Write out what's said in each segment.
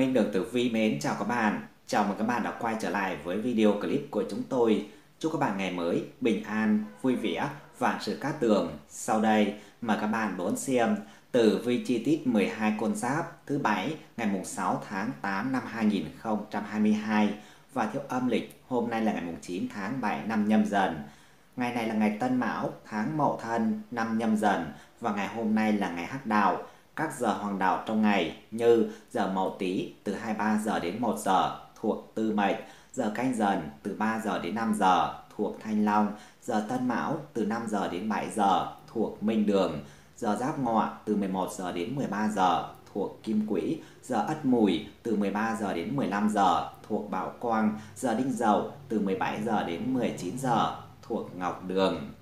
Minh Đường Tử Vi Mến chào các bạn. Chào mừng các bạn đã quay trở lại với video clip của chúng tôi. Chúc các bạn ngày mới bình an, vui vẻ, vạn sự cát tường. Sau đây mời các bạn đón xem tử vi chi tiết 12 con giáp thứ Bảy ngày mùng 6 tháng 8 năm 2022 và theo âm lịch hôm nay là ngày mùng 9 tháng 7 năm Nhâm Dần. Ngày này là ngày Tân Mão, tháng Mậu Thân, năm Nhâm Dần và ngày hôm nay là ngày Hắc Đạo. Các giờ hoàng đạo trong ngày như giờ Mậu Tý từ 23 giờ đến 1 giờ thuộc Tư Mệnh, giờ Canh Dần từ 3 giờ đến 5 giờ thuộc Thanh Long, giờ Tân Mão từ 5 giờ đến 7 giờ thuộc Minh Đường, giờ Giáp Ngọ từ 11 giờ đến 13 giờ thuộc Kim Quỹ, giờ Ất Mùi từ 13 giờ đến 15 giờ thuộc Bảo Quang, giờ Đinh Dậu từ 17 giờ đến 19 giờ thuộc Ngọc Đường.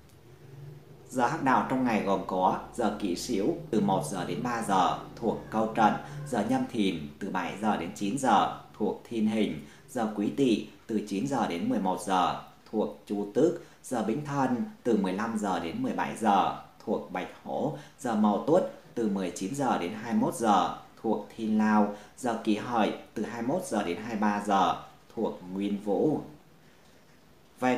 Giờ hắc đạo trong ngày gồm có giờ Kỷ Sửu từ 1 giờ đến 3 giờ thuộc Câu Trần, giờ Nhâm Thìn từ 7 giờ đến 9 giờ thuộc Thiên Hình, giờ Quý Tỵ từ 9 giờ đến 11 giờ thuộc Chu Tước, giờ Bính Thân từ 15 giờ đến 17 giờ thuộc Bạch Hổ, giờ Mậu Tuất từ 19 giờ đến 21 giờ thuộc Thiên Lao, giờ Kỷ Hợi từ 21 giờ đến 23 giờ thuộc Nguyên Vũ. Về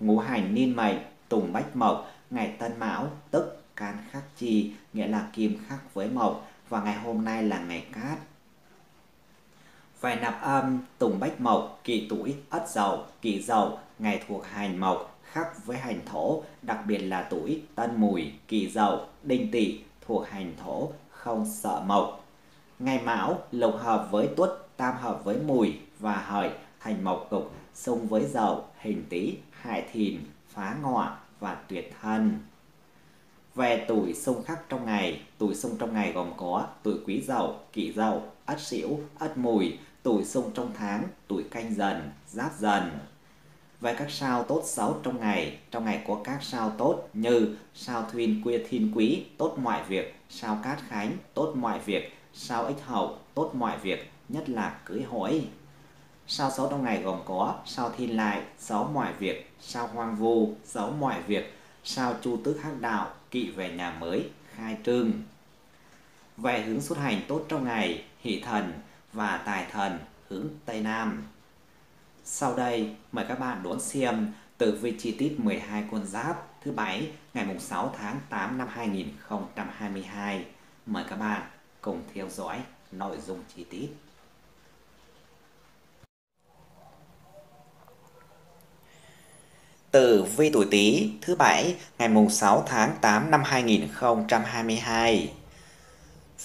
ngũ hành niên mệnh Tùng Bách Mộc, ngày Tân Mão tức can khắc chi, nghĩa là kim khắc với mộc, và ngày hôm nay là ngày cát. Về nạp âm Tùng Bách Mộc, kỷ tuổi Ất Dậu, kỷ Dậu ngày thuộc hành mộc khắc với hành thổ, đặc biệt là tuổi Tân Mùi, kỷ Dậu, Đinh Tỵ thuộc hành thổ, không sợ mộc. Ngày Mão lục hợp với Tuất, tam hợp với Mùi và Hợi thành Mộc Cục, xung với Dậu, Hình Tý, Hại Thìn, phá Ngọ và Tuyệt Thân. Về tuổi xung khắc trong ngày, tuổi xung trong ngày gồm có tuổi Quý Dậu, Kỷ Dậu, Ất Sửu, Ất Mùi. Tuổi xung trong tháng, tuổi Canh Dần, Giáp Dần. Về các sao tốt xấu trong ngày có các sao tốt như sao Thuyên Quê Thiên Quý, tốt mọi việc, sao Cát Khánh, tốt mọi việc, sao Ích Hậu, tốt mọi việc, nhất là cưới hỏi. Sao xấu trong ngày gồm có sao Thiên Lại, xấu mọi việc, sao Hoang Vu, xấu mọi việc, sao Chu Tước Hắc Đạo, kỵ về nhà mới, khai trương. Về hướng xuất hành tốt trong ngày, Hỷ Thần và Tài Thần hướng Tây Nam. Sau đây mời các bạn đón xem tử vi chi tiết 12 con giáp thứ Bảy ngày mùng 6 tháng 8 năm 2022. Mời các bạn cùng theo dõi nội dung chi tiết. Tử vi tuổi Tý thứ Bảy ngày mùng 6 tháng 8 năm 2022.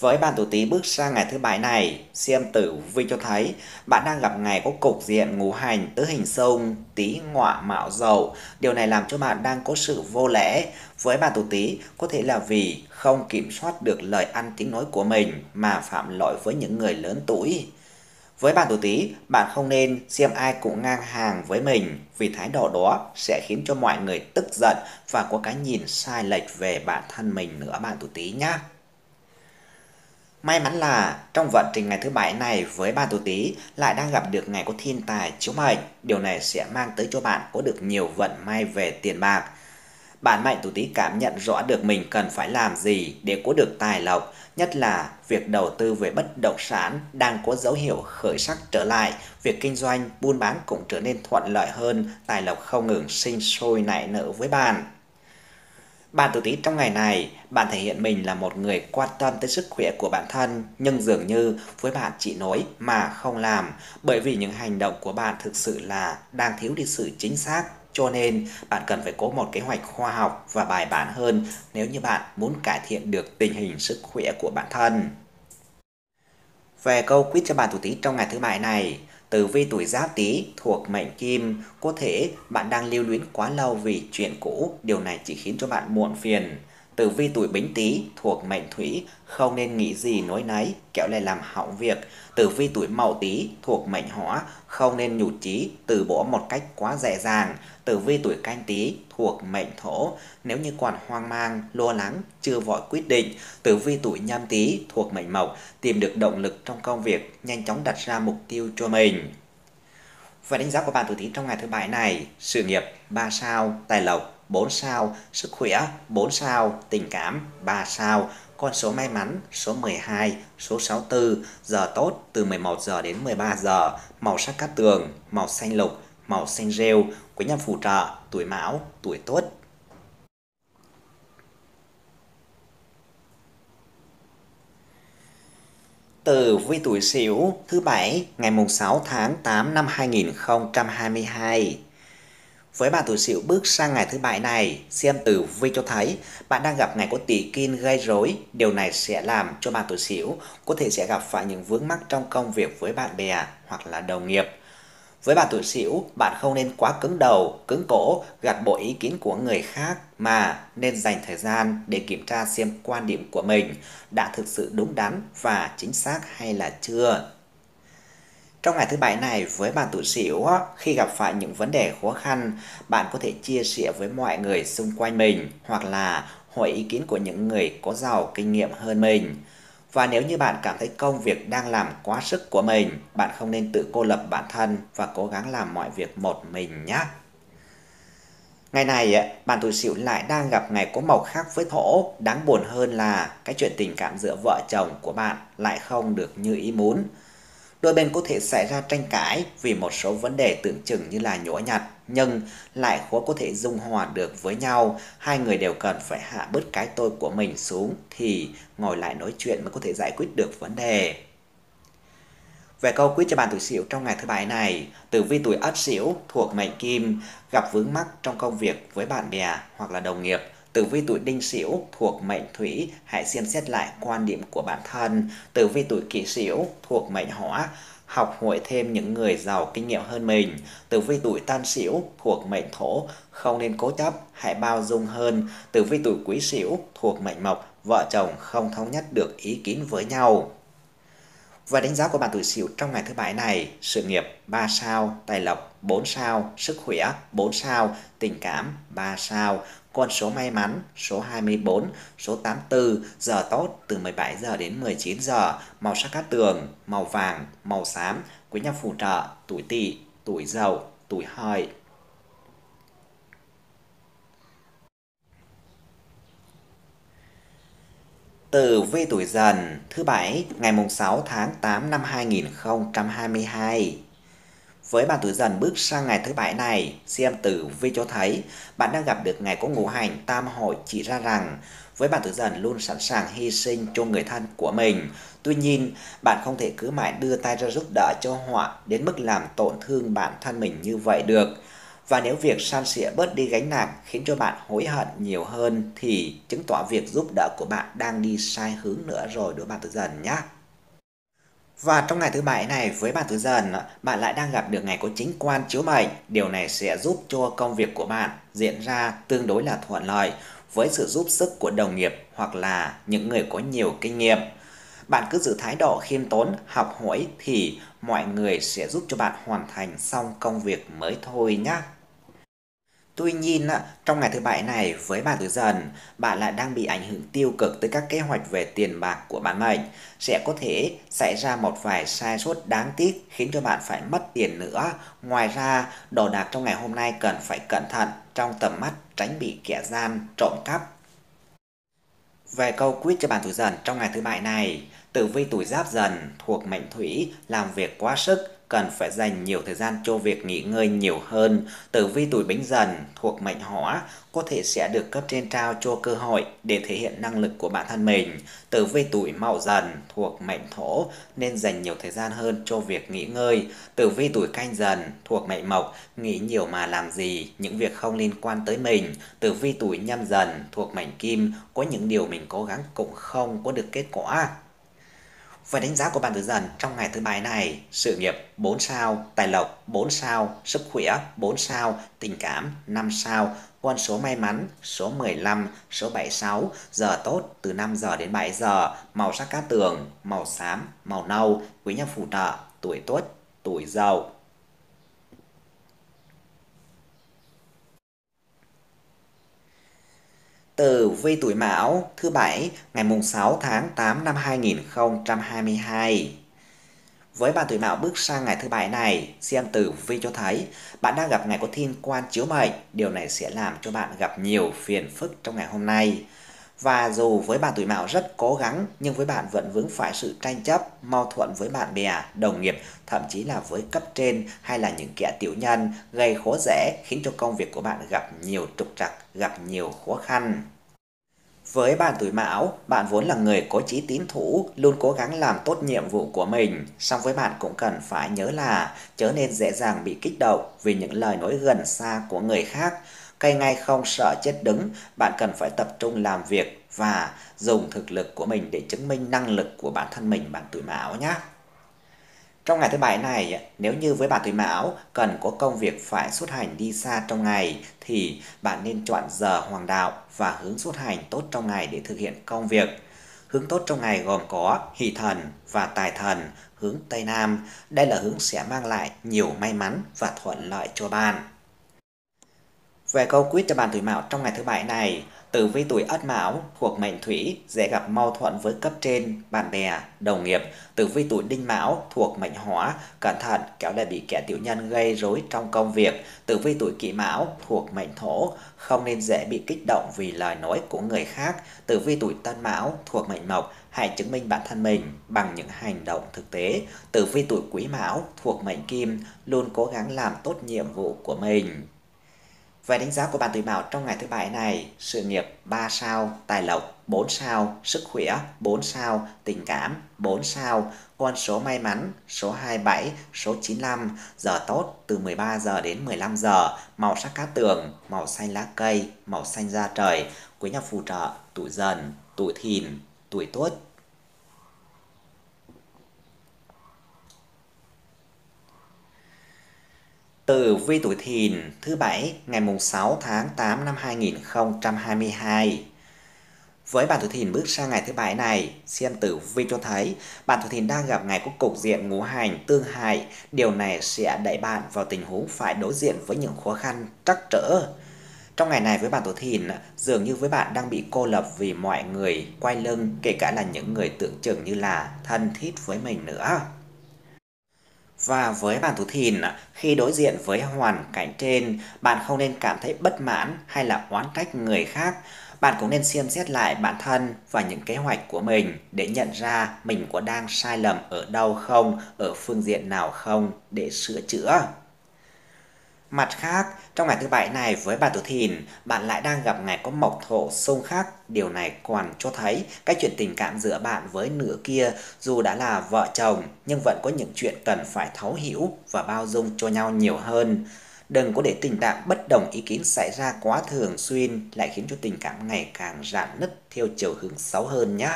Với bạn tuổi Tý bước sang ngày thứ Bảy này, xem tử vi cho thấy bạn đang gặp ngày có cục diện ngũ hành tứ hình xung Tý, Ngọ, Mão, Dậu. Điều này làm cho bạn đang có sự vô lễ. Với bạn tuổi Tý, có thể là vì không kiểm soát được lời ăn tiếng nói của mình mà phạm lỗi với những người lớn tuổi. Với bạn tuổi Tý, bạn không nên xem ai cũng ngang hàng với mình vì thái độ đó sẽ khiến cho mọi người tức giận và có cái nhìn sai lệch về bản thân mình nữa bạn tuổi Tý nhé. May mắn là trong vận trình ngày thứ Bảy này với bạn tuổi Tý lại đang gặp được ngày có thiên tài chiếu mệnh. Điều này sẽ mang tới cho bạn có được nhiều vận may về tiền bạc. Bản mệnh tuổi Tý cảm nhận rõ được mình cần phải làm gì để có được tài lộc, nhất là việc đầu tư về bất động sản đang có dấu hiệu khởi sắc trở lại, việc kinh doanh, buôn bán cũng trở nên thuận lợi hơn, tài lộc không ngừng sinh sôi nảy nở với bạn. Bạn tuổi Tý trong ngày này, bạn thể hiện mình là một người quan tâm tới sức khỏe của bản thân, nhưng dường như với bạn chỉ nói mà không làm, bởi vì những hành động của bạn thực sự là đang thiếu đi sự chính xác. Cho nên bạn cần phải có một kế hoạch khoa học và bài bản hơn nếu như bạn muốn cải thiện được tình hình sức khỏe của bản thân. Về câu quyết cho bạn tuổi Tý trong ngày thứ Bảy này, tử vi tuổi Giáp Tý thuộc mệnh Kim, có thể bạn đang lưu luyến quá lâu vì chuyện cũ, điều này chỉ khiến cho bạn muộn phiền. Tử vi tuổi Bính Tý thuộc mệnh Thủy, không nên nghĩ gì nói nấy, kẻo lại làm hỏng việc. Tử vi tuổi Mậu Tý thuộc mệnh Hỏa, không nên nhụt chí, từ bỏ một cách quá dễ dàng. Tử vi tuổi Canh Tý thuộc mệnh Thổ, nếu như còn hoang mang, lo lắng, chưa vội quyết định. Tử vi tuổi Nhâm Tý thuộc mệnh Mộc, tìm được động lực trong công việc, nhanh chóng đặt ra mục tiêu cho mình. Và đánh giá của bạn tuổi Tý trong ngày thứ Bảy này, sự nghiệp 3 sao, tài lộc 4 sao, sức khỏe 4 sao, tình cảm 3 sao, con số may mắn số 12, số 64, giờ tốt từ 11 giờ đến 13 giờ, màu sắc cát tường, màu xanh lục, màu xanh rêu, quý nhân phù trợ, tuổi Mão, tuổi Tuất. Tử vi tuổi Sửu thứ Bảy ngày mùng 6 tháng 8 năm 2022. Với bạn tuổi Sửu bước sang ngày thứ Bảy này, xem tử vi cho thấy bạn đang gặp ngày có tỷ kim gây rối. Điều này sẽ làm cho bạn tuổi Sửu có thể sẽ gặp phải những vướng mắc trong công việc với bạn bè hoặc là đồng nghiệp. Với bạn tuổi Sửu, bạn không nên quá cứng đầu, cứng cổ, gạt bỏ ý kiến của người khác mà nên dành thời gian để kiểm tra xem quan điểm của mình đã thực sự đúng đắn và chính xác hay là chưa. Trong ngày thứ Bảy này, với bạn tuổi Sửu, khi gặp phải những vấn đề khó khăn, bạn có thể chia sẻ với mọi người xung quanh mình hoặc là hỏi ý kiến của những người có giàu kinh nghiệm hơn mình. Và nếu như bạn cảm thấy công việc đang làm quá sức của mình, bạn không nên tự cô lập bản thân và cố gắng làm mọi việc một mình nhé. Ngày này, bạn tuổi Sửu lại đang gặp ngày có mộc khác với Thổ. Đáng buồn hơn là cái chuyện tình cảm giữa vợ chồng của bạn lại không được như ý muốn. Đôi bên có thể xảy ra tranh cãi vì một số vấn đề tưởng chừng như là nhỏ nhặt, nhưng lại khó có thể dung hòa được với nhau. Hai người đều cần phải hạ bớt cái tôi của mình xuống thì ngồi lại nói chuyện mới có thể giải quyết được vấn đề. Về câu quyết cho bạn tuổi Sửu trong ngày thứ Bảy này, tử vi tuổi Ất Sửu thuộc mệnh Kim, gặp vướng mắc trong công việc với bạn bè hoặc là đồng nghiệp. Tử vi tuổi Đinh Sửu thuộc mệnh Thủy, hãy xem xét lại quan điểm của bản thân. Tử vi tuổi Kỷ Sửu thuộc mệnh Hỏa, học hỏi thêm những người giàu kinh nghiệm hơn mình. Tử vi tuổi Tân Sửu thuộc mệnh Thổ, không nên cố chấp, hãy bao dung hơn. Tử vi tuổi Quý Sửu thuộc mệnh Mộc, vợ chồng không thống nhất được ý kiến với nhau. Và đánh giá của bạn tuổi Sửu trong ngày thứ Bảy này, sự nghiệp 3 sao, tài lộc 4 sao, sức khỏe 4 sao, tình cảm 3 sao. Con số may mắn, số 24, số 84, giờ tốt từ 17 giờ đến 19 giờ, màu sắc cát tường, màu vàng, màu xám, quý nhân phù trợ, tuổi Tỵ, tuổi Dậu, tuổi Hợi. Tử vi tuổi Dần thứ Bảy ngày mùng 6 tháng 8 năm 2022. Với bạn tuổi Dần bước sang ngày thứ Bảy này, xem tử vi cho thấy bạn đang gặp được ngày có ngũ hành tam hội chỉ ra rằng với bạn tuổi Dần luôn sẵn sàng hy sinh cho người thân của mình. Tuy nhiên, bạn không thể cứ mãi đưa tay ra giúp đỡ cho họ đến mức làm tổn thương bản thân mình như vậy được. Và nếu việc san sẻ bớt đi gánh nặng khiến cho bạn hối hận nhiều hơn thì chứng tỏ việc giúp đỡ của bạn đang đi sai hướng nữa rồi đối với bạn tuổi Dần nhé. Và trong ngày thứ Bảy này, với bạn tuổi Dần, bạn lại đang gặp được ngày có chính quan chiếu mệnh. Điều này sẽ giúp cho công việc của bạn diễn ra tương đối là thuận lợi với sự giúp sức của đồng nghiệp hoặc là những người có nhiều kinh nghiệm. Bạn cứ giữ thái độ khiêm tốn, học hỏi thì mọi người sẽ giúp cho bạn hoàn thành xong công việc mới thôi nhé. Tuy nhiên, trong ngày thứ Bảy này, với bạn tuổi Dần, bạn lại đang bị ảnh hưởng tiêu cực tới các kế hoạch về tiền bạc của bản mệnh. Sẽ có thể xảy ra một vài sai sót đáng tiếc khiến cho bạn phải mất tiền nữa. Ngoài ra, đồ đạc trong ngày hôm nay cần phải cẩn thận trong tầm mắt, tránh bị kẻ gian trộm cắp. Về câu quyết cho bạn tuổi Dần trong ngày thứ Bảy này, tử vi tuổi Giáp Dần thuộc mệnh Thủy, làm việc quá sức, cần phải dành nhiều thời gian cho việc nghỉ ngơi nhiều hơn. Tử vi tuổi Bính Dần thuộc mệnh Hỏa, có thể sẽ được cấp trên trao cho cơ hội để thể hiện năng lực của bản thân mình. Tử vi tuổi Mậu Dần thuộc mệnh Thổ, nên dành nhiều thời gian hơn cho việc nghỉ ngơi. Tử vi tuổi Canh Dần thuộc mệnh Mộc, nghĩ nhiều mà làm gì, những việc không liên quan tới mình. Tử vi tuổi Nhâm Dần thuộc mệnh Kim, có những điều mình cố gắng cũng không có được kết quả. Và đánh giá của bạn tuổi Dần trong ngày thứ Bảy này, sự nghiệp 4 sao, tài lộc 4 sao, sức khỏe 4 sao, tình cảm 5 sao, con số may mắn, số 15, số 76, giờ tốt từ 5 giờ đến 7 giờ, màu sắc cát tường, màu xám, màu nâu, quý nhân phù trợ, tuổi Tuất, tuổi Dậu. Tử vi tuổi Mão thứ Bảy ngày mùng 6 tháng 8 năm 2022. Với bạn tuổi Mão bước sang ngày thứ Bảy này, xem tử vi cho thấy bạn đang gặp ngày có thiên quan chiếu mệnh. Điều này sẽ làm cho bạn gặp nhiều phiền phức trong ngày hôm nay. Và dù với bạn tuổi Mão rất cố gắng, nhưng với bạn vẫn vướng phải sự tranh chấp, mâu thuẫn với bạn bè, đồng nghiệp, thậm chí là với cấp trên hay là những kẻ tiểu nhân, gây khó dễ khiến cho công việc của bạn gặp nhiều trục trặc, gặp nhiều khó khăn. Với bạn tuổi Mão, bạn vốn là người có chí tín thủ, luôn cố gắng làm tốt nhiệm vụ của mình. Song với bạn cũng cần phải nhớ là chớ nên dễ dàng bị kích động vì những lời nói gần xa của người khác. Cây ngay không sợ chết đứng, bạn cần phải tập trung làm việc và dùng thực lực của mình để chứng minh năng lực của bản thân mình, bạn tuổi Mão nhé. Trong ngày thứ Bảy này, nếu như với bạn tuổi Mão cần có công việc phải xuất hành đi xa trong ngày, thì bạn nên chọn giờ hoàng đạo và hướng xuất hành tốt trong ngày để thực hiện công việc. Hướng tốt trong ngày gồm có Hỷ Thần và Tài Thần, hướng Tây Nam. Đây là hướng sẽ mang lại nhiều may mắn và thuận lợi cho bạn. Về câu quyết cho bạn tuổi Mão trong ngày thứ Bảy này, tử vi tuổi Ất Mão thuộc mệnh Thủy dễ gặp mâu thuẫn với cấp trên, bạn bè, đồng nghiệp. Tử vi tuổi Đinh Mão thuộc mệnh Hỏa, cẩn thận kéo lại bị kẻ tiểu nhân gây rối trong công việc. Tử vi tuổi Kỷ Mão thuộc mệnh Thổ, không nên dễ bị kích động vì lời nói của người khác. Tử vi tuổi Tân Mão thuộc mệnh Mộc, hãy chứng minh bản thân mình bằng những hành động thực tế. Tử vi tuổi Quý Mão thuộc mệnh Kim, luôn cố gắng làm tốt nhiệm vụ của mình. Về đánh giá của bạn tuổi Mão trong ngày thứ Bảy này, sự nghiệp 3 sao, tài lộc 4 sao, sức khỏe 4 sao, tình cảm 4 sao, con số may mắn số 27, số 95, giờ tốt từ 13 giờ đến 15 giờ, màu sắc cát tường, màu xanh lá cây, màu xanh da trời, quý nhân phù trợ tuổi Dần, tuổi Thìn, tuổi Tuất. Tử vi tuổi Thìn thứ Bảy ngày mùng 6 tháng 8 năm 2022. Với bạn tuổi Thìn bước sang ngày thứ Bảy này, xem tử vi cho thấy bạn tuổi Thìn đang gặp ngày có cục diện ngũ hành tương hại. Điều này sẽ đẩy bạn vào tình huống phải đối diện với những khó khăn trắc trở. Trong ngày này với bạn tuổi Thìn, dường như với bạn đang bị cô lập vì mọi người quay lưng, kể cả là những người tưởng chừng như là thân thiết với mình nữa. Và với bạn tuổi Thìn, khi đối diện với hoàn cảnh trên, bạn không nên cảm thấy bất mãn hay là oán trách người khác. Bạn cũng nên xem xét lại bản thân và những kế hoạch của mình để nhận ra mình có đang sai lầm ở đâu không, ở phương diện nào không để sửa chữa. Mặt khác, trong ngày thứ Bảy này với bạn tuổi Thìn, bạn lại đang gặp ngày có mộc thổ xung khắc. Điều này còn cho thấy cái chuyện tình cảm giữa bạn với nửa kia dù đã là vợ chồng nhưng vẫn có những chuyện cần phải thấu hiểu và bao dung cho nhau nhiều hơn. Đừng có để tình trạng bất đồng ý kiến xảy ra quá thường xuyên lại khiến cho tình cảm ngày càng rạn nứt theo chiều hướng xấu hơn nhé.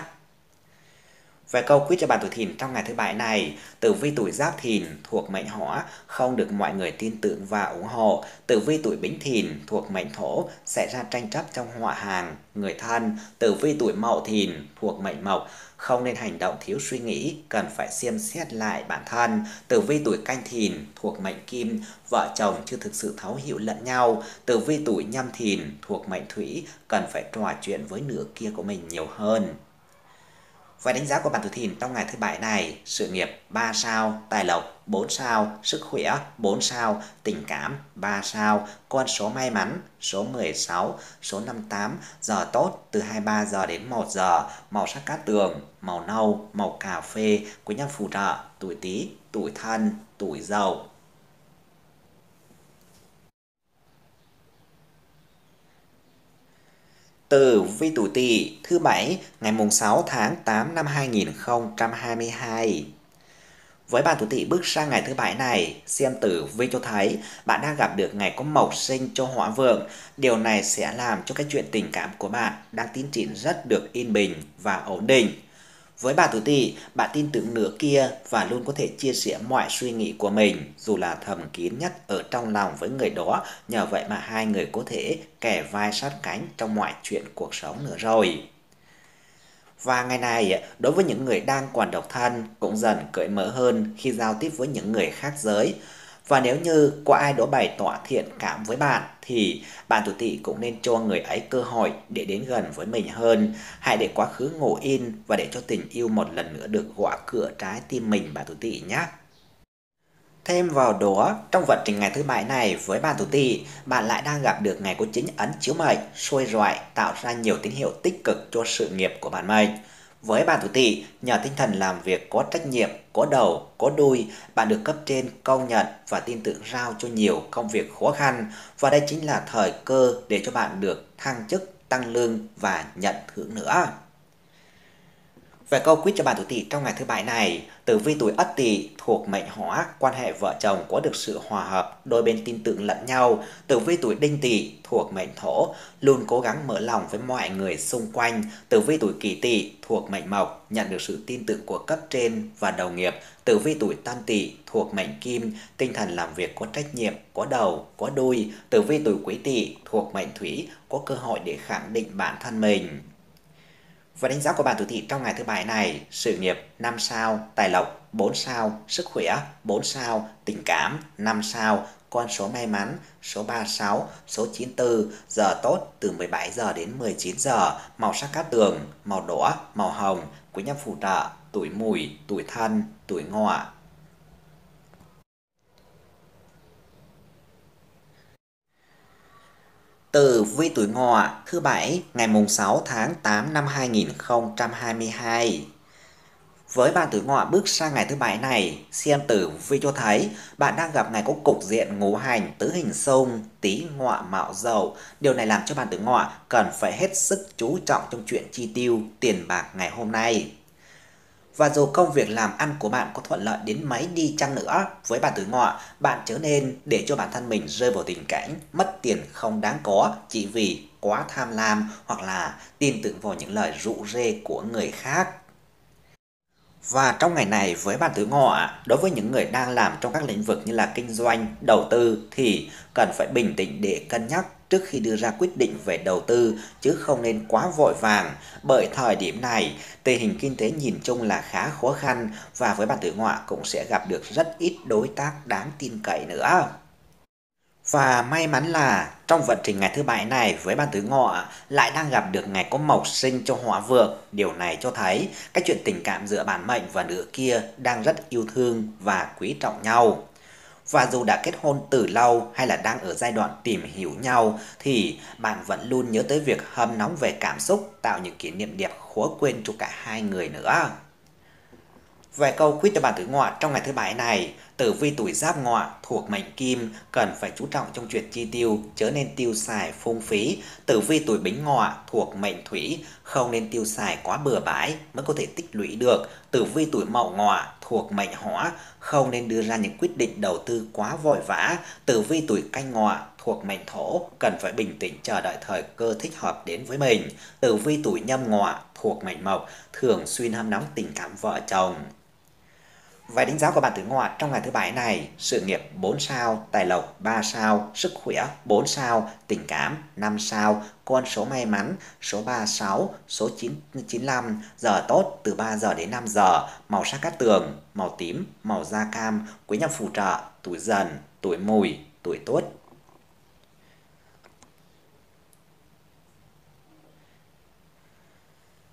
Về câu quyết cho bạn tuổi Thìn trong ngày thứ Bảy này, tử vi tuổi Giáp Thìn thuộc mệnh Hỏa, không được mọi người tin tưởng và ủng hộ. Tử vi tuổi Bính Thìn thuộc mệnh Thổ, xảy ra tranh chấp trong họ hàng, người thân. Tử vi tuổi Mậu Thìn thuộc mệnh Mộc, không nên hành động thiếu suy nghĩ, cần phải xem xét lại bản thân. Tử vi tuổi Canh Thìn thuộc mệnh Kim, vợ chồng chưa thực sự thấu hiểu lẫn nhau. Tử vi tuổi Nhâm Thìn thuộc mệnh Thủy, cần phải trò chuyện với nửa kia của mình nhiều hơn. Và đánh giá của bạn tuổi Thìn trong ngày thứ Bảy này, sự nghiệp 3 sao, tài lộc 4 sao, sức khỏe 4 sao, tình cảm 3 sao, con số may mắn số 16, số 58, giờ tốt từ 23 giờ đến 1 giờ, màu sắc cát tường, màu nâu, màu cà phê, quý nhân phù trợ tuổi Tý, tuổi Thân, tuổi Dậu. Tử vi tuổi Tỵ thứ Bảy ngày mùng 6 tháng 8 năm 2022. Với bạn tuổi Tỵ bước sang ngày thứ Bảy này, xem tử vi cho thấy bạn đang gặp được ngày có mộc sinh cho Hỏa vượng. Điều này sẽ làm cho cái chuyện tình cảm của bạn đang tiến triển rất được yên bình và ổn định. Với bạn tuổi Tỵ, bạn tin tưởng nửa kia và luôn có thể chia sẻ mọi suy nghĩ của mình, dù là thầm kín nhất ở trong lòng với người đó, nhờ vậy mà hai người có thể kề vai sát cánh trong mọi chuyện cuộc sống nữa rồi. Và ngày này, đối với những người đang còn độc thân cũng dần cởi mở hơn khi giao tiếp với những người khác giới. Và nếu như có ai đó bày tỏ thiện cảm với bạn thì bạn tuổi Tỵ cũng nên cho người ấy cơ hội để đến gần với mình hơn. Hãy để quá khứ ngủ yên và để cho tình yêu một lần nữa được gõ cửa trái tim mình, bạn tuổi Tỵ nhé. Thêm vào đó, trong vận trình ngày thứ bảy này với bạn Tử Tỵ, bạn lại đang gặp được ngày của chính ấn chiếu mệnh, sôi rọi, tạo ra nhiều tín hiệu tích cực cho sự nghiệp của bạn mệnh. Với bạn Tử Tỵ, nhờ tinh thần làm việc có trách nhiệm, có đầu, có đuôi, bạn được cấp trên công nhận và tin tưởng giao cho nhiều công việc khó khăn, và đây chính là thời cơ để cho bạn được thăng chức, tăng lương và nhận thưởng nữa. Về câu quyết cho bạn Tử Tỵ trong ngày thứ bảy này, tử vi tuổi Ất Tỵ thuộc mệnh Hỏa, quan hệ vợ chồng có được sự hòa hợp, đôi bên tin tưởng lẫn nhau. Tử vi tuổi Đinh Tỵ thuộc mệnh Thổ, luôn cố gắng mở lòng với mọi người xung quanh. Tử vi tuổi Kỷ Tỵ thuộc mệnh Mộc, nhận được sự tin tưởng của cấp trên và đồng nghiệp. Tử vi tuổi Tân Tỵ thuộc mệnh Kim, tinh thần làm việc có trách nhiệm, có đầu, có đuôi. Tử vi tuổi Quý Tỵ thuộc mệnh Thủy, có cơ hội để khẳng định bản thân mình. Và đánh giá của bạn Tử Tỵ trong ngày thứ bảy này, sự nghiệp 5 sao, tài lộc 4 sao, sức khỏe 4 sao, tình cảm 5 sao, con số may mắn số 36, số 94, giờ tốt từ 17 giờ đến 19 giờ, màu sắc cát tường, màu đỏ, màu hồng, quý nhân phù trợ, tuổi Mùi, tuổi Thân, tuổi Ngọ. Tử vi tuổi Ngọ thứ bảy ngày mùng 6 tháng 8 năm 2022. Với bạn tuổi Ngọ bước sang ngày thứ bảy này, xem tử vi cho thấy bạn đang gặp ngày có cục diện ngũ hành tứ hình xung, Tý Ngọ Mão Dậu. Điều này làm cho bạn tuổi Ngọ cần phải hết sức chú trọng trong chuyện chi tiêu tiền bạc ngày hôm nay. Và dù công việc làm ăn của bạn có thuận lợi đến mấy đi chăng nữa, với bạn tuổi Ngọ, bạn chớ nên để cho bản thân mình rơi vào tình cảnh mất tiền không đáng có chỉ vì quá tham lam hoặc là tin tưởng vào những lời rủ rê của người khác. Và trong ngày này với bạn tuổi Ngọ, đối với những người đang làm trong các lĩnh vực như là kinh doanh, đầu tư thì cần phải bình tĩnh để cân nhắc trước khi đưa ra quyết định về đầu tư, chứ không nên quá vội vàng, bởi thời điểm này tình hình kinh tế nhìn chung là khá khó khăn và với bạn tuổi Ngọ cũng sẽ gặp được rất ít đối tác đáng tin cậy nữa. Và may mắn là trong vận trình ngày thứ bảy này với bạn tuổi Ngọ lại đang gặp được ngày có mộc sinh cho Hỏa Vượng. Điều này cho thấy cái chuyện tình cảm giữa bản mệnh và nửa kia đang rất yêu thương và quý trọng nhau. Và dù đã kết hôn từ lâu hay là đang ở giai đoạn tìm hiểu nhau thì bạn vẫn luôn nhớ tới việc hâm nóng về cảm xúc, tạo những kỷ niệm đẹp khó quên cho cả hai người nữa. Về câu quyết cho bạn tuổi Ngọ trong ngày thứ bảy này, tử vi tuổi Giáp Ngọ thuộc mệnh Kim, cần phải chú trọng trong chuyện chi tiêu, chớ nên tiêu xài phung phí. Tử vi tuổi Bính Ngọ thuộc mệnh Thủy, không nên tiêu xài quá bừa bãi mới có thể tích lũy được. Tử vi tuổi Mậu Ngọ thuộc mệnh Hỏa, không nên đưa ra những quyết định đầu tư quá vội vã. Tử vi tuổi Canh Ngọ thuộc mệnh Thổ, cần phải bình tĩnh chờ đợi thời cơ thích hợp đến với mình. Tử vi tuổi Nhâm Ngọ thuộc mệnh Mộc, thường xuyên hâm nóng tình cảm vợ chồng. Về đánh giá của bạn tuổi Ngọ trong ngày thứ bảy này, sự nghiệp 4 sao, tài lộc 3 sao, sức khỏe 4 sao, tình cảm 5 sao, con số may mắn số 36, số 95, giờ tốt từ 3 giờ đến 5 giờ, màu sắc cát tường, màu tím, màu da cam, quý nhân phù trợ, tuổi Dần, tuổi Mùi, tuổi Tuất.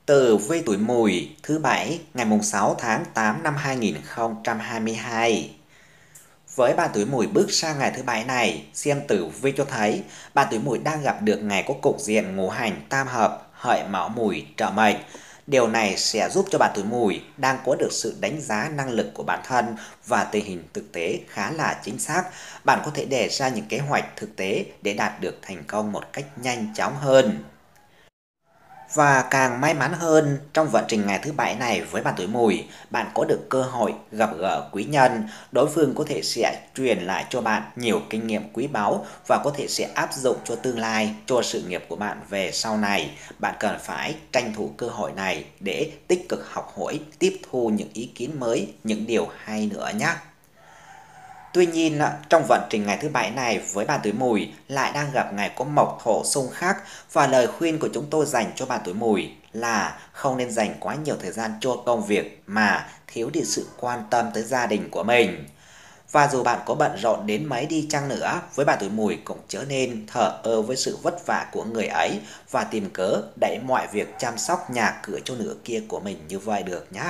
Tử vi tuổi Mùi thứ bảy ngày mùng 6 tháng 8 năm 2022. Với bạn tuổi Mùi bước sang ngày thứ bảy này, xem tử vi cho thấy bạn tuổi Mùi đang gặp được ngày có cục diện ngũ hành tam hợp, Hợi Mão Mùi trợ mệnh. Điều này sẽ giúp cho bạn tuổi Mùi đang có được sự đánh giá năng lực của bản thân và tình hình thực tế khá là chính xác. Bạn có thể đề ra những kế hoạch thực tế để đạt được thành công một cách nhanh chóng hơn. Và càng may mắn hơn, trong vận trình ngày thứ bảy này với bạn tuổi Mùi, bạn có được cơ hội gặp gỡ quý nhân. Đối phương có thể sẽ truyền lại cho bạn nhiều kinh nghiệm quý báu và có thể sẽ áp dụng cho tương lai, cho sự nghiệp của bạn về sau này. Bạn cần phải tranh thủ cơ hội này để tích cực học hỏi, tiếp thu những ý kiến mới, những điều hay nữa nhé. Tuy nhiên, trong vận trình ngày thứ bảy này với bạn tuổi Mùi lại đang gặp ngày có mộc thổ xung khắc, và lời khuyên của chúng tôi dành cho bạn tuổi Mùi là không nên dành quá nhiều thời gian cho công việc mà thiếu đi sự quan tâm tới gia đình của mình. Và dù bạn có bận rộn đến mấy đi chăng nữa, với bạn tuổi Mùi cũng chớ nên thờ ơ với sự vất vả của người ấy và tìm cớ đẩy mọi việc chăm sóc nhà cửa cho nửa kia của mình như vậy được nhé.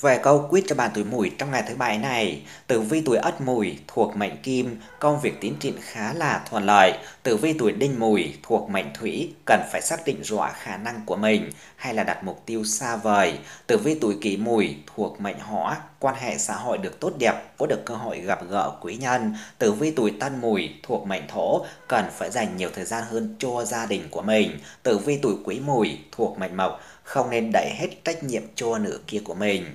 Về câu quyết cho bạn tuổi Mùi trong ngày thứ bảy này, tử vi tuổi Ất Mùi thuộc mệnh Kim, công việc tiến triển khá là thuận lợi. Tử vi tuổi Đinh Mùi thuộc mệnh Thủy, cần phải xác định rõ khả năng của mình hay là đặt mục tiêu xa vời. Tử vi tuổi Kỷ Mùi thuộc mệnh Hỏa, quan hệ xã hội được tốt đẹp, có được cơ hội gặp gỡ quý nhân. Tử vi tuổi Tân Mùi thuộc mệnh Thổ, cần phải dành nhiều thời gian hơn cho gia đình của mình. Tử vi tuổi Quý Mùi thuộc mệnh Mộc, không nên đẩy hết trách nhiệm cho nửa kia của mình.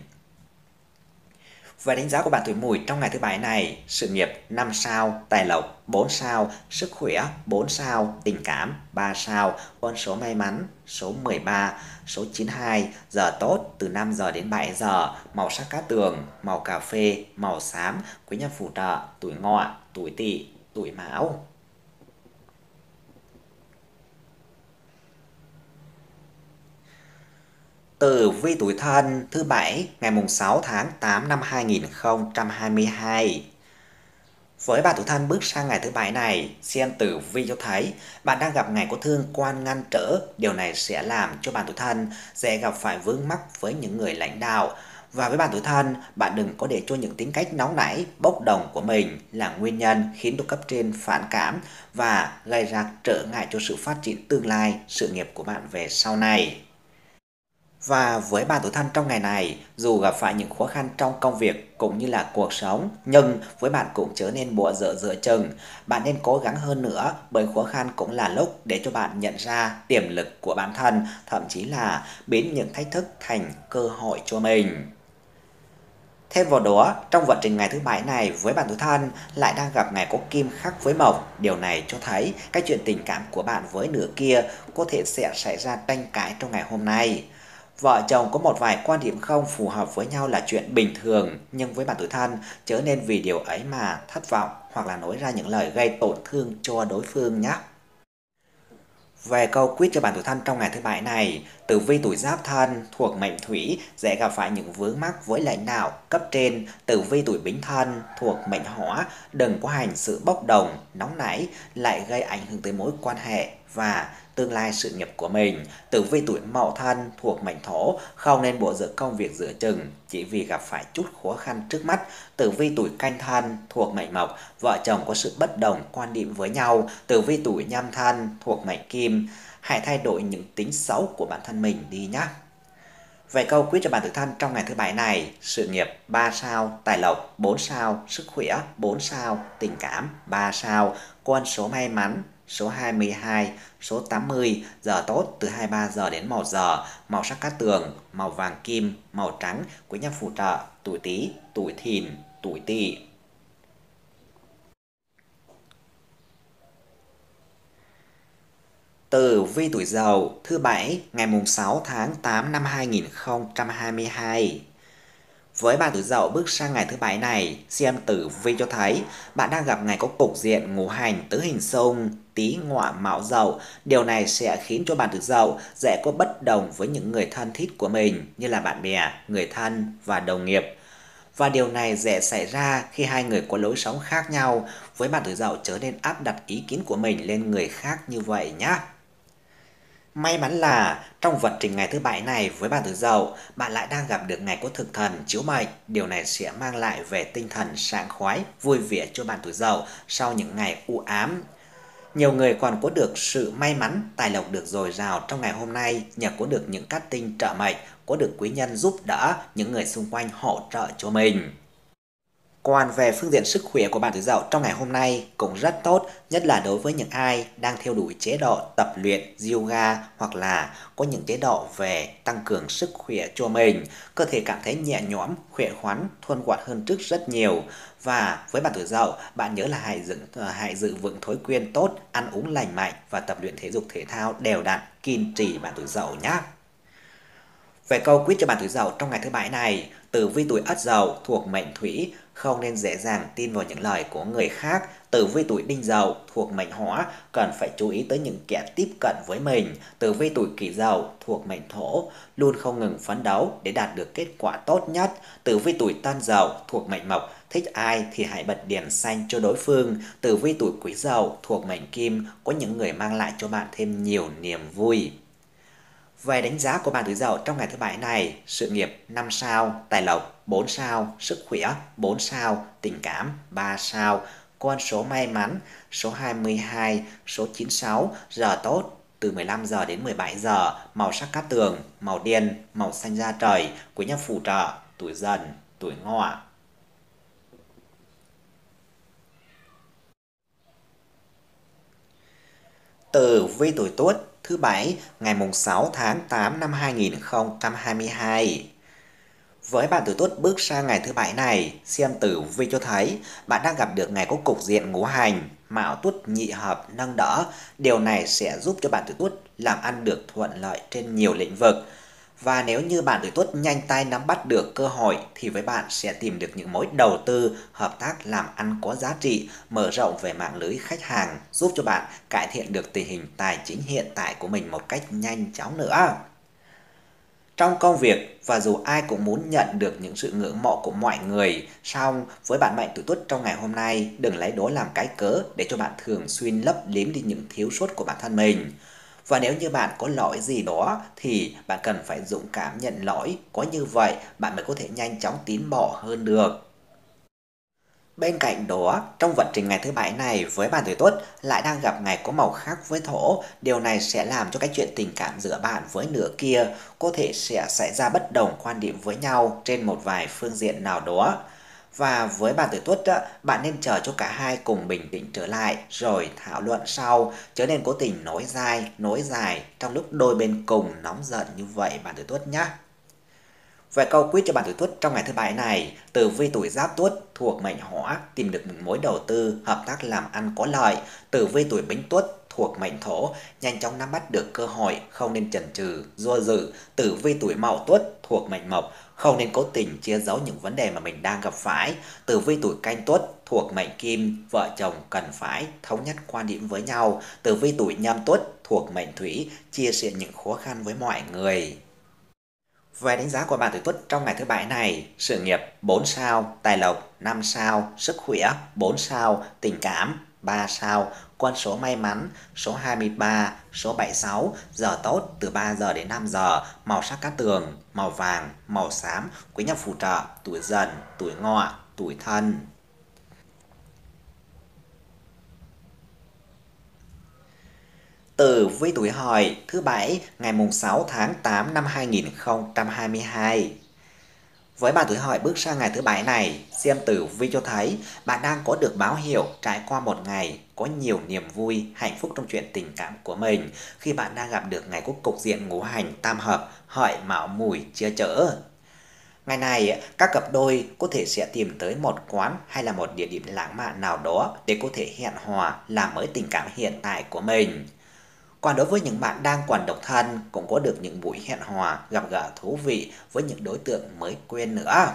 Và đánh giá của bạn tuổi Mùi trong ngày thứ bảy này, sự nghiệp 5 sao, tài lộc 4 sao, sức khỏe 4 sao, tình cảm 3 sao, con số may mắn số 13, số 92, giờ tốt từ 5 giờ đến 7 giờ, màu sắc cát tường, màu cà phê, màu xám, quý nhân phù trợ, tuổi Ngọ, tuổi Tỵ, tuổi Mão. Tử vi tuổi Thân thứ bảy ngày mùng 6 tháng 8 năm 2022. Với bạn tuổi Thân bước sang ngày thứ bảy này, xem tử vi cho thấy bạn đang gặp ngày có thương quan ngăn trở, điều này sẽ làm cho bạn tuổi Thân dễ gặp phải vướng mắc với những người lãnh đạo. Và với bạn tuổi Thân, bạn đừng có để cho những tính cách nóng nảy, bốc đồng của mình là nguyên nhân khiến được cấp trên phản cảm và gây ra trở ngại cho sự phát triển tương lai, sự nghiệp của bạn về sau này. Và với bạn tuổi Thân trong ngày này, dù gặp phải những khó khăn trong công việc cũng như là cuộc sống, nhưng với bạn cũng chớ nên bủa dở giữa chừng. Bạn nên cố gắng hơn nữa, bởi khó khăn cũng là lúc để cho bạn nhận ra tiềm lực của bản thân, thậm chí là biến những thách thức thành cơ hội cho mình. Thêm vào đó, trong vận trình ngày thứ bảy này, với bạn tuổi Thân lại đang gặp ngày có Kim khắc với Mộc. Điều này cho thấy cái chuyện tình cảm của bạn với nửa kia có thể sẽ xảy ra tranh cãi trong ngày hôm nay. Vợ chồng có một vài quan điểm không phù hợp với nhau là chuyện bình thường, nhưng với bạn tuổi Thân chớ nên vì điều ấy mà thất vọng hoặc là nói ra những lời gây tổn thương cho đối phương nhé. Về câu quyết cho bạn tuổi Thân trong ngày thứ bảy này, tử vi tuổi Giáp Thân thuộc mệnh Thủy, dễ gặp phải những vướng mắc với lãnh đạo, cấp trên. Tử vi tuổi Bính Thân thuộc mệnh Hỏa, đừng có hành sự bốc đồng, nóng nảy, lại gây ảnh hưởng tới mối quan hệ và tương lai sự nghiệp của mình. Tử vi tuổi Mậu Thân thuộc mệnh Thổ, không nên bủa giữa công việc giữa chừng chỉ vì gặp phải chút khó khăn trước mắt. Tử vi tuổi Canh Thân thuộc mệnh Mộc, vợ chồng có sự bất đồng quan điểm với nhau. Tử vi tuổi Nhâm Thân thuộc mệnh Kim, hãy thay đổi những tính xấu của bản thân mình đi nhé. Về câu quyết cho bạn tuổi Thân trong ngày thứ bảy này, sự nghiệp 3 sao, tài lộc 4 sao, sức khỏe 4 sao, tình cảm 3 sao, con số may mắn số 22, số 80, giờ tốt từ 23 giờ đến 1 giờ, màu sắc cát tường, màu vàng kim, màu trắng, quý nhân phù trợ, tuổi Tý, tuổi Thìn, tuổi Tỵ. Tử vi tuổi Dậu thứ bảy ngày mùng 6 tháng 8 năm 2022. Với bạn tuổi Dậu bước sang ngày thứ bảy này, xem tử vi cho thấy bạn đang gặp ngày có cục diện ngũ hành tứ hình xung Tý Ngọ Mão Dậu. Điều này sẽ khiến cho bạn tuổi Dậu dễ có bất đồng với những người thân thiết của mình như là bạn bè, người thân và đồng nghiệp. Và điều này dễ xảy ra khi hai người có lối sống khác nhau. Với bạn tuổi Dậu chớ nên áp đặt ý kiến của mình lên người khác như vậy nhé. May mắn là trong vận trình ngày thứ bảy này, với bạn tuổi Dậu, bạn lại đang gặp được ngày có thực thần chiếu mệnh. Điều này sẽ mang lại về tinh thần sảng khoái, vui vẻ cho bạn tuổi Dậu sau những ngày u ám. Nhiều người còn có được sự may mắn, tài lộc được dồi dào trong ngày hôm nay nhờ có được những cát tinh trợ mệnh, có được quý nhân giúp đỡ, những người xung quanh hỗ trợ cho mình. Còn về phương diện sức khỏe của bạn tuổi Dậu trong ngày hôm nay cũng rất tốt, nhất là đối với những ai đang theo đuổi chế độ tập luyện yoga hoặc là có những chế độ về tăng cường sức khỏe cho mình. Cơ thể cảm thấy nhẹ nhõm, khỏe khoắn, thuần hoạt hơn trước rất nhiều. Và với bạn tuổi Dậu, bạn nhớ là hãy giữ vững thói quen tốt, ăn uống lành mạnh và tập luyện thể dục thể thao đều đặn, kiên trì bạn tuổi Dậu nhé. Về câu quyết cho bạn tuổi Dậu trong ngày thứ bảy này, tử vi tuổi Ất Dậu thuộc mệnh Thủy, không nên dễ dàng tin vào những lời của người khác. Tử vi tuổi Đinh Dậu thuộc mệnh Hỏa, cần phải chú ý tới những kẻ tiếp cận với mình. Tử vi tuổi Kỷ Dậu thuộc mệnh Thổ, luôn không ngừng phấn đấu để đạt được kết quả tốt nhất. Tử vi tuổi Tân Dậu thuộc mệnh Mộc, thích ai thì hãy bật đèn xanh cho đối phương. Tử vi tuổi Quý Dậu thuộc mệnh Kim, có những người mang lại cho bạn thêm nhiều niềm vui. Về đánh giá của bạn tuổi Dậu trong ngày thứ bảy này, sự nghiệp 5 sao, tài lộc 4 sao, sức khỏe 4 sao, tình cảm 3 sao, con số may mắn số 22, số 96, giờ tốt từ 15 giờ đến 17 giờ, màu sắc cát tường, màu đen, màu xanh da trời, quý nhân phù trợ, tuổi Dần, tuổi Ngọ. Tử vi tuổi Tuất thứ Bảy ngày mùng 6 tháng 8 năm 2022. Với bạn tuổi Tuất bước sang ngày thứ Bảy này, xem tử vi cho thấy bạn đang gặp được ngày có cục diện ngũ hành Mão Tuất nhị hợp nâng đỡ. Điều này sẽ giúp cho bạn tuổi Tuất làm ăn được thuận lợi trên nhiều lĩnh vực. Và nếu như bạn tuổi Tuất nhanh tay nắm bắt được cơ hội thì với bạn sẽ tìm được những mối đầu tư, hợp tác làm ăn có giá trị, mở rộng về mạng lưới khách hàng, giúp cho bạn cải thiện được tình hình tài chính hiện tại của mình một cách nhanh chóng nữa. Trong công việc, và dù ai cũng muốn nhận được những sự ngưỡng mộ của mọi người, song với bạn mệnh tuổi Tuất trong ngày hôm nay, đừng lấy đó làm cái cớ để cho bạn thường xuyên lấp liếm đi những thiếu sót của bản thân mình. Và nếu như bạn có lỗi gì đó thì bạn cần phải dũng cảm nhận lỗi, có như vậy bạn mới có thể nhanh chóng tiến bộ hơn được. Bên cạnh đó, trong vận trình ngày thứ Bảy này với bạn tuổi Tuất lại đang gặp ngày có màu khác với Thổ, điều này sẽ làm cho cái chuyện tình cảm giữa bạn với nửa kia có thể sẽ xảy ra bất đồng quan điểm với nhau trên một vài phương diện nào đó. Và với bạn tuổi Tuất, bạn nên chờ cho cả hai cùng bình tĩnh trở lại rồi thảo luận sau, chớ nên cố tình nói dài trong lúc đôi bên cùng nóng giận như vậy bạn tuổi Tuất nhé. Về câu quyết cho bạn tuổi Tuất trong ngày thứ Bảy này, tử vi tuổi Giáp Tuất thuộc mệnh Hỏa tìm được mối đầu tư, hợp tác làm ăn có lợi. Tử vi tuổi Bính Tuất thuộc mệnh Thổ nhanh chóng nắm bắt được cơ hội, không nên chần chừ, do dự. Tử vi tuổi Mậu Tuất thuộc mệnh Mộc không nên cố tình che giấu những vấn đề mà mình đang gặp phải. Tử vi tuổi Canh Tuất thuộc mệnh Kim, vợ chồng cần phải thống nhất quan điểm với nhau. Tử vi tuổi Nhâm Tuất thuộc mệnh Thủy chia sẻ những khó khăn với mọi người. Về đánh giá của bạn tuổi Tuất trong ngày thứ Bảy này, sự nghiệp 4 sao, tài lộc 5 sao, sức khỏe 4 sao, tình cảm 3 sao, con số may mắn số 23, số 76, giờ tốt từ 3 giờ đến 5 giờ, màu sắc cát tường, màu vàng, màu xám, quý nhân phù trợ, tuổi Dần, tuổi Ngọ, tuổi Thân. Tử vi tuổi Hợi thứ Bảy ngày mùng 6 tháng 8 năm 2022. Với bạn tuổi Hợi bước sang ngày thứ Bảy này, xem tử vi cho thấy bạn đang có được báo hiệu trải qua một ngày có nhiều niềm vui, hạnh phúc trong chuyện tình cảm của mình, khi bạn đang gặp được ngày có cục diện ngũ hành tam hợp Hợi Mão Mùi chia chở. Ngày này, các cặp đôi có thể sẽ tìm tới một quán hay là một địa điểm lãng mạn nào đó để có thể hẹn hò, làm mới tình cảm hiện tại của mình. Còn đối với những bạn đang còn độc thân, cũng có được những buổi hẹn hò, gặp gỡ thú vị với những đối tượng mới quen nữa.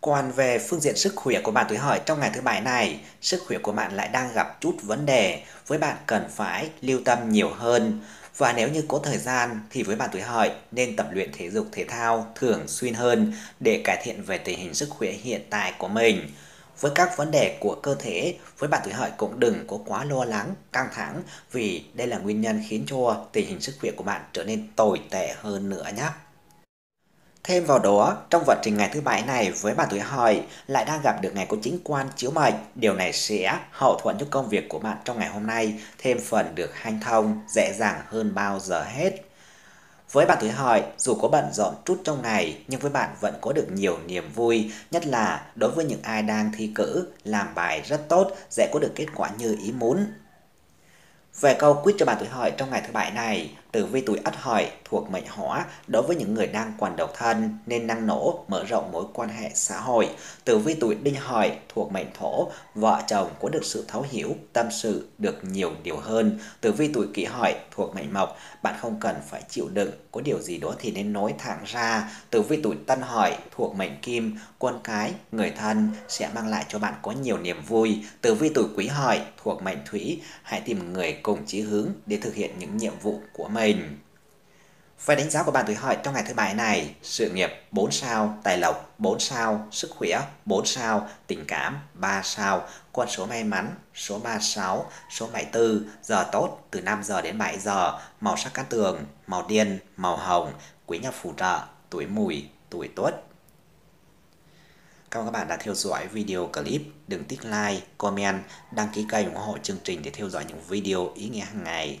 Còn về phương diện sức khỏe của bạn tuổi Hợi trong ngày thứ Bảy này, sức khỏe của bạn lại đang gặp chút vấn đề, với bạn cần phải lưu tâm nhiều hơn. Và nếu như có thời gian thì với bạn tuổi Hợi nên tập luyện thể dục thể thao thường xuyên hơn để cải thiện về tình hình sức khỏe hiện tại của mình. Với các vấn đề của cơ thể, với bạn tuổi Hợi cũng đừng có quá lo lắng, căng thẳng, vì đây là nguyên nhân khiến cho tình hình sức khỏe của bạn trở nên tồi tệ hơn nữa nhé. Thêm vào đó, trong vận trình ngày thứ Bảy này với bạn tuổi Hợi lại đang gặp được ngày có chính quan chiếu mệnh, điều này sẽ hậu thuẫn cho công việc của bạn trong ngày hôm nay thêm phần được hanh thông, dễ dàng hơn bao giờ hết. Với bạn tuổi Hợi, dù có bận rộn chút trong ngày nhưng với bạn vẫn có được nhiều niềm vui, nhất là đối với những ai đang thi cử, làm bài rất tốt sẽ có được kết quả như ý muốn. Về câu quyết cho bạn tuổi Hợi trong ngày thứ Bảy này, tử vi tuổi Ất Hợi thuộc mệnh Hỏa đối với những người đang còn độc thân nên năng nổ mở rộng mối quan hệ xã hội. Tử vi tuổi Đinh Hợi thuộc mệnh Thổ, vợ chồng có được sự thấu hiểu, tâm sự được nhiều điều hơn. Tử vi tuổi Kỷ Hợi thuộc mệnh Mộc, bạn không cần phải chịu đựng, có điều gì đó thì nên nói thẳng ra. Tử vi tuổi Tân Hợi thuộc mệnh Kim, con cái, người thân sẽ mang lại cho bạn có nhiều niềm vui. Tử vi tuổi Quý Hợi thuộc mệnh Thủy, hãy tìm người cùng chí hướng để thực hiện những nhiệm vụ của mình. Về đánh giá của bạn tuổi Hợi trong ngày thứ bảy này, sự nghiệp 4 sao, tài lộc 4 sao, sức khỏe 4 sao, tình cảm 3 sao, con số may mắn số 36, số 74, giờ tốt từ 5 giờ đến 7 giờ, màu sắc cát tường, màu đen, màu hồng, quý nhân phù trợ, tuổi Mùi, tuổi Tuất. Cảm ơn các bạn đã theo dõi video clip, đừng tích like, comment, đăng ký kênh ủng hộ chương trình để theo dõi những video ý nghĩa hàng ngày.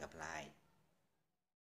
gặp lại.